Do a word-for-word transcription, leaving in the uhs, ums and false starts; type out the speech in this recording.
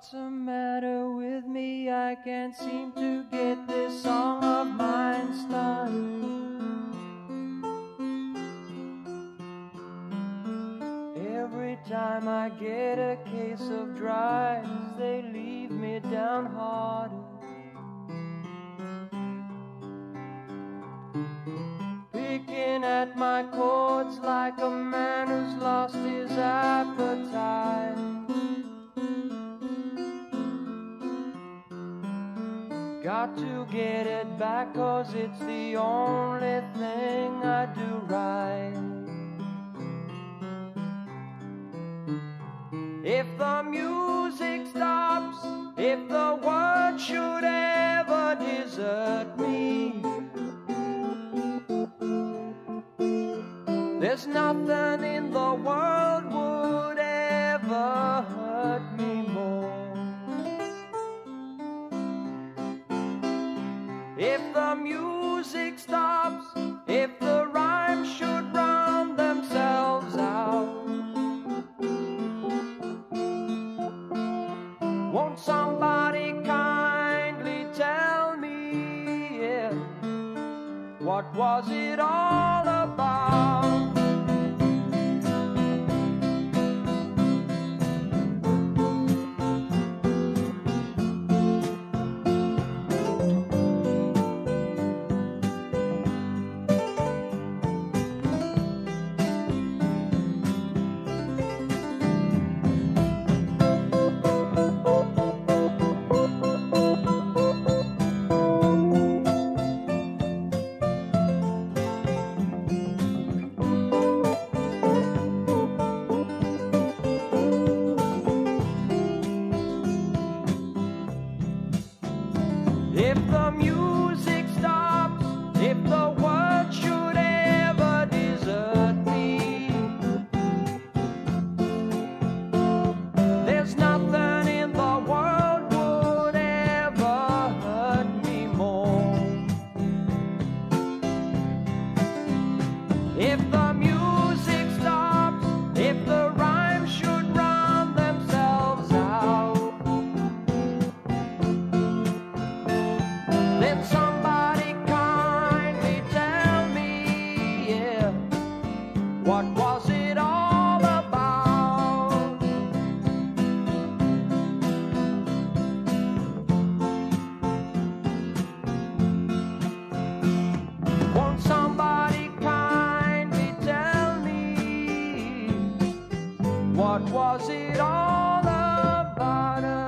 What's the matter with me? I can't seem to get this song of mine sung. Every time I get a case of drives, they leave me downhearted. Picking at my chords like a man who's lost his appetite. Got to get it back, 'cause it's the only thing I do right. If the music stops, if the world should ever desert me, there's nothing in the world would ever hurt me more. If the music stops, if the rhymes should run themselves out, won't somebody kindly tell me, yeah, what was it all about? What was it all about?